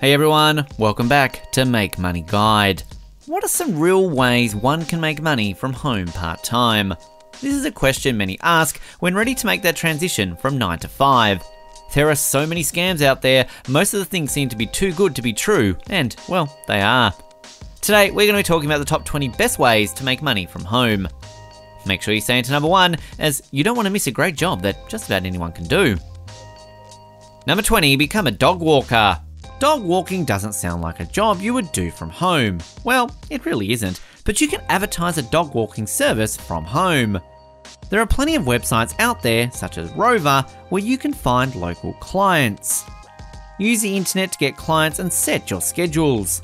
Hey everyone, welcome back to Make Money Guide. What are some real ways one can make money from home part-time? This is a question many ask when ready to make that transition from 9 to 5. There are so many scams out there, most of the things seem to be too good to be true, and well, they are. Today, we're going to be talking about the top 20 best ways to make money from home. Make sure you stay into number 1, as you don't want to miss a great job that just about anyone can do. Number 20, become a dog walker. Dog walking doesn't sound like a job you would do from home. Well, it really isn't, but you can advertise a dog walking service from home. There are plenty of websites out there, such as Rover, where you can find local clients. Use the internet to get clients and set your schedules.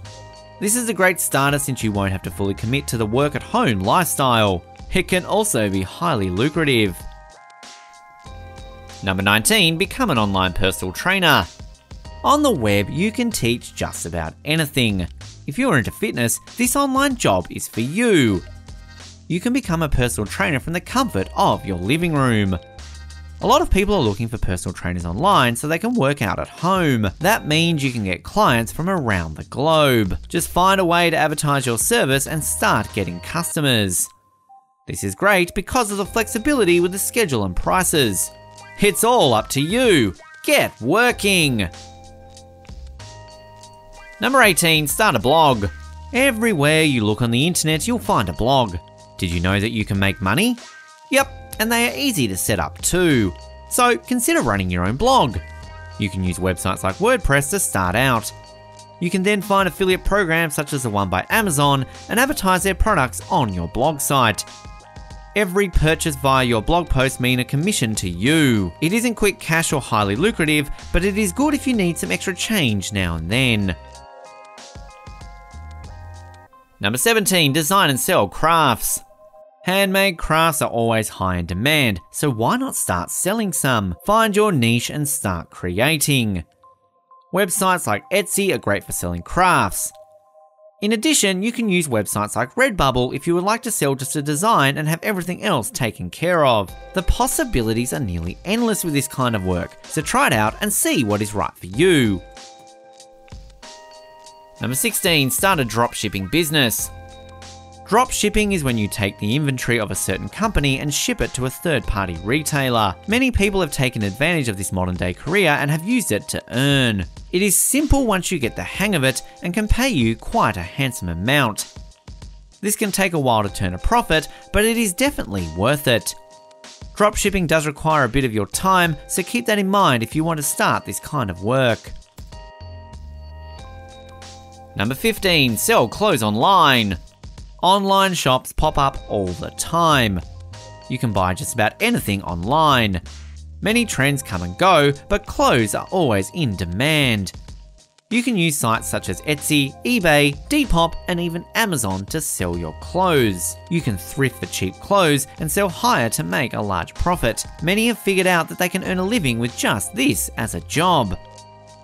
This is a great starter since you won't have to fully commit to the work at home lifestyle. It can also be highly lucrative. Number 19, become an online personal trainer. On the web, you can teach just about anything. If you're into fitness, this online job is for you. You can become a personal trainer from the comfort of your living room. A lot of people are looking for personal trainers online so they can work out at home. That means you can get clients from around the globe. Just find a way to advertise your service and start getting customers. This is great because of the flexibility with the schedule and prices. It's all up to you. Get working. Number 18, start a blog. Everywhere you look on the internet, you'll find a blog. Did you know that you can make money? Yep, and they are easy to set up too. So consider running your own blog. You can use websites like WordPress to start out. You can then find affiliate programs such as the one by Amazon and advertise their products on your blog site. Every purchase via your blog post means a commission to you. It isn't quick cash or highly lucrative, but it is good if you need some extra change now and then. Number 17, design and sell crafts. Handmade crafts are always high in demand, so why not start selling some? Find your niche and start creating. Websites like Etsy are great for selling crafts. In addition, you can use websites like Redbubble if you would like to sell just a design and have everything else taken care of. The possibilities are nearly endless with this kind of work, so try it out and see what is right for you. Number 16, start a dropshipping business. Dropshipping is when you take the inventory of a certain company and ship it to a third-party retailer. Many people have taken advantage of this modern-day career and have used it to earn. It is simple once you get the hang of it and can pay you quite a handsome amount. This can take a while to turn a profit, but it is definitely worth it. Dropshipping does require a bit of your time, so keep that in mind if you want to start this kind of work. Number 15, sell clothes online. Online shops pop up all the time. You can buy just about anything online. Many trends come and go, but clothes are always in demand. You can use sites such as Etsy, eBay, Depop, and even Amazon to sell your clothes. You can thrift for cheap clothes and sell higher to make a large profit. Many have figured out that they can earn a living with just this as a job.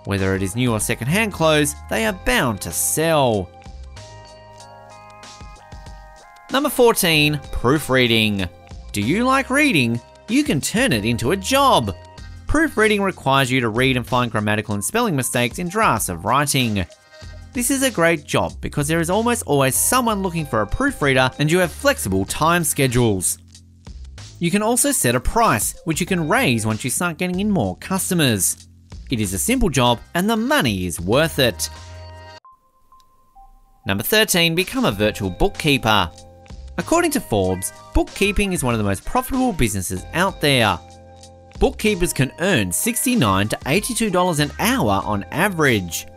Whether it is new or second-hand clothes, they are bound to sell. Number 14, proofreading. Do you like reading? You can turn it into a job. Proofreading requires you to read and find grammatical and spelling mistakes in drafts of writing. This is a great job because there is almost always someone looking for a proofreader and you have flexible time schedules. You can also set a price, which you can raise once you start getting in more customers. It is a simple job and the money is worth it. Number 13, become a virtual bookkeeper. According to Forbes, bookkeeping is one of the most profitable businesses out there. Bookkeepers can earn $69 to $82 an hour on average.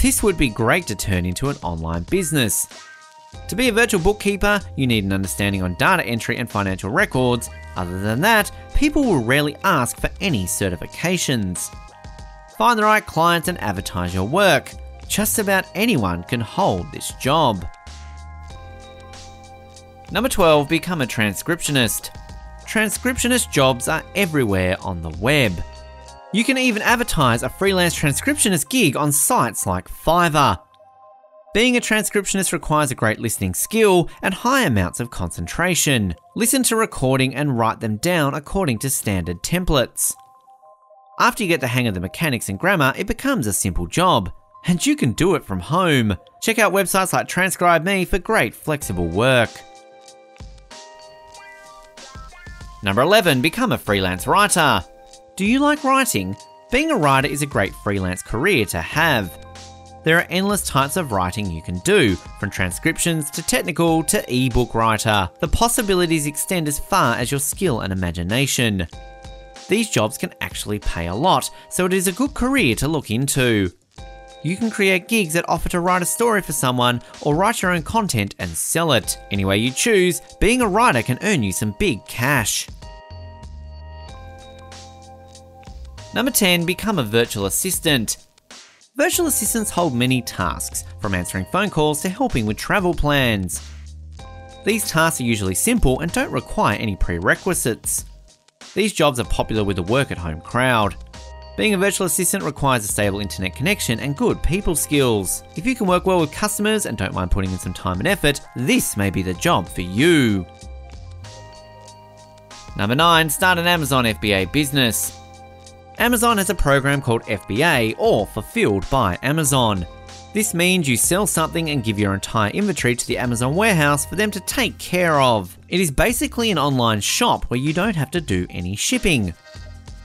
This would be great to turn into an online business. To be a virtual bookkeeper, you need an understanding on data entry and financial records. Other than that, people will rarely ask for any certifications. Find the right clients and advertise your work. Just about anyone can hold this job. Number 12, become a transcriptionist. Transcriptionist jobs are everywhere on the web. You can even advertise a freelance transcriptionist gig on sites like Fiverr. Being a transcriptionist requires a great listening skill and high amounts of concentration. Listen to recording and write them down according to standard templates. After you get the hang of the mechanics and grammar, it becomes a simple job. And you can do it from home. Check out websites like TranscribeMe for great flexible work. Number 11, become a freelance writer. Do you like writing? Being a writer is a great freelance career to have. There are endless types of writing you can do, from transcriptions to technical to ebook writer. The possibilities extend as far as your skill and imagination. These jobs can actually pay a lot, so it is a good career to look into. You can create gigs that offer to write a story for someone or write your own content and sell it. Any way you choose, being a writer can earn you some big cash. Number 10, become a virtual assistant. Virtual assistants hold many tasks, from answering phone calls to helping with travel plans. These tasks are usually simple and don't require any prerequisites. These jobs are popular with the work-at-home crowd. Being a virtual assistant requires a stable internet connection and good people skills. If you can work well with customers and don't mind putting in some time and effort, this may be the job for you. Number 9, start an Amazon FBA business. Amazon has a program called FBA, or Fulfilled by Amazon. This means you sell something and give your entire inventory to the Amazon warehouse for them to take care of. It is basically an online shop where you don't have to do any shipping.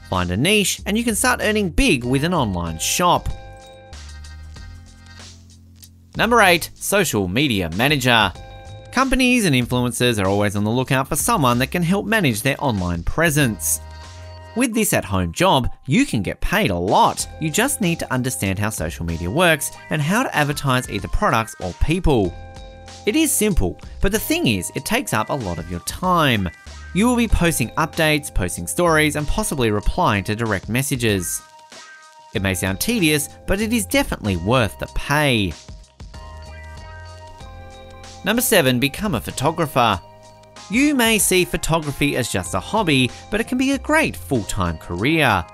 Find a niche and you can start earning big with an online shop. Number 8, social media manager. Companies and influencers are always on the lookout for someone that can help manage their online presence. With this at-home job, you can get paid a lot. You just need to understand how social media works and how to advertise either products or people. It is simple, but the thing is, it takes up a lot of your time. You will be posting updates, posting stories, and possibly replying to direct messages. It may sound tedious, but it is definitely worth the pay. Number 7, become a photographer. You may see photography as just a hobby, but it can be a great full-time career.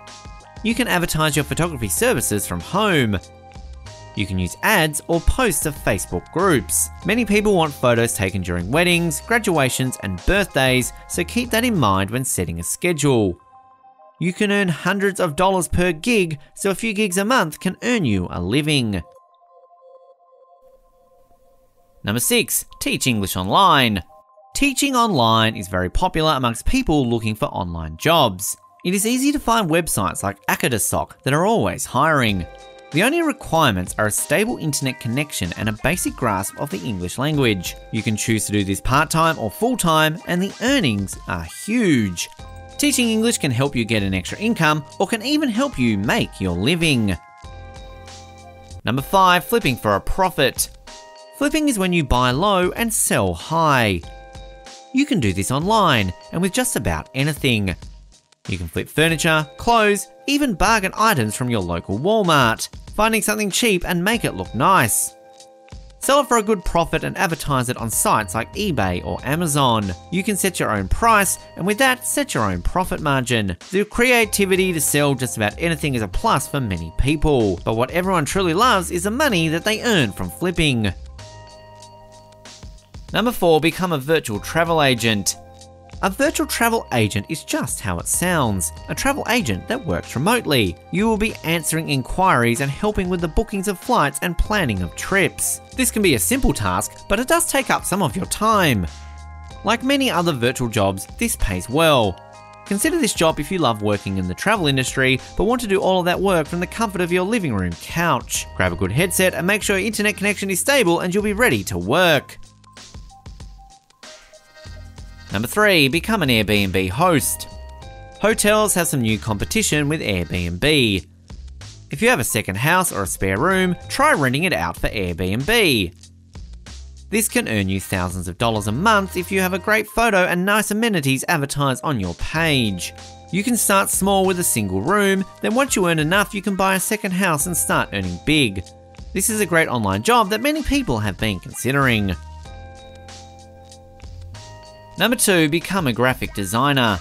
You can advertise your photography services from home. You can use ads or post to Facebook groups. Many people want photos taken during weddings, graduations, and birthdays, so keep that in mind when setting a schedule. You can earn hundreds of dollars per gig, so a few gigs a month can earn you a living. Number 6, teach English online. Teaching online is very popular amongst people looking for online jobs. It is easy to find websites like Acadesoc that are always hiring. The only requirements are a stable internet connection and a basic grasp of the English language. You can choose to do this part-time or full-time, and the earnings are huge. Teaching English can help you get an extra income or can even help you make your living. Number 5, flipping for a profit. Flipping is when you buy low and sell high. You can do this online and with just about anything. You can flip furniture, clothes, even bargain items from your local Walmart, finding something cheap and make it look nice. Sell it for a good profit and advertise it on sites like eBay or Amazon. You can set your own price and with that, set your own profit margin. The creativity to sell just about anything is a plus for many people, but what everyone truly loves is the money that they earn from flipping. Number 4, become a virtual travel agent. A virtual travel agent is just how it sounds, a travel agent that works remotely. You will be answering inquiries and helping with the bookings of flights and planning of trips. This can be a simple task, but it does take up some of your time. Like many other virtual jobs, this pays well. Consider this job if you love working in the travel industry, but want to do all of that work from the comfort of your living room couch. Grab a good headset and make sure your internet connection is stable and you'll be ready to work. Number 3, become an Airbnb host. Hotels have some new competition with Airbnb. If you have a second house or a spare room, try renting it out for Airbnb. This can earn you thousands of dollars a month if you have a great photo and nice amenities advertised on your page. You can start small with a single room, then once you earn enough, you can buy a second house and start earning big. This is a great online job that many people have been considering. Number 2, become a graphic designer.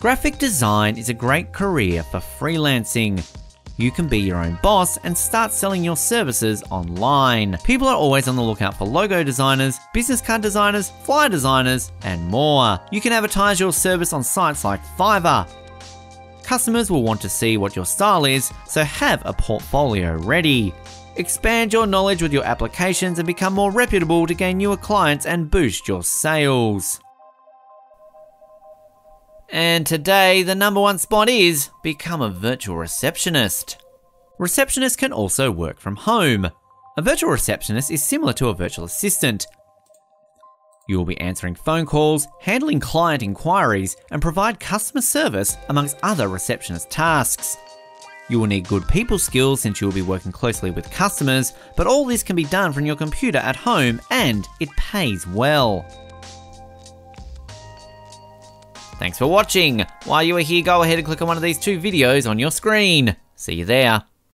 Graphic design is a great career for freelancing. You can be your own boss and start selling your services online. People are always on the lookout for logo designers, business card designers, flyer designers, and more. You can advertise your service on sites like Fiverr. Customers will want to see what your style is, so have a portfolio ready. Expand your knowledge with your applications and become more reputable to gain newer clients and boost your sales. And today, the number one spot is become a virtual receptionist. Receptionists can also work from home. A virtual receptionist is similar to a virtual assistant. You will be answering phone calls, handling client inquiries, and provide customer service amongst other receptionist tasks. You will need good people skills since you will be working closely with customers, but all this can be done from your computer at home and it pays well. Thanks for watching. While you are here, go ahead and click on one of these two videos on your screen. See you there.